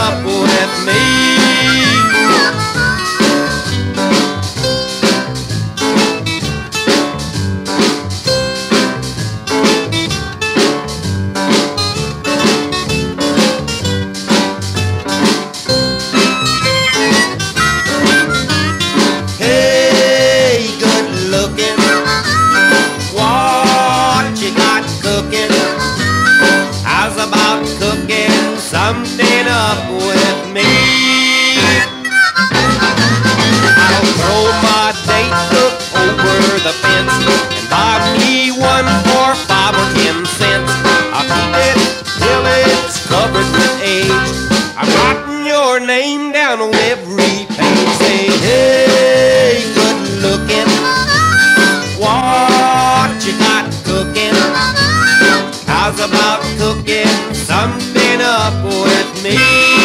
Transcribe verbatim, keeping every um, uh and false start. trouble at me. Hey, good looking, what you got cooking? How's about cooking something up with me? I'll throw my date book over the fence and buy me one for five or ten cents. I'll keep it till it's covered with age. I've gotten your name down on every page. Say, hey, good looking, what you got cooking? How's about cooking something up with me?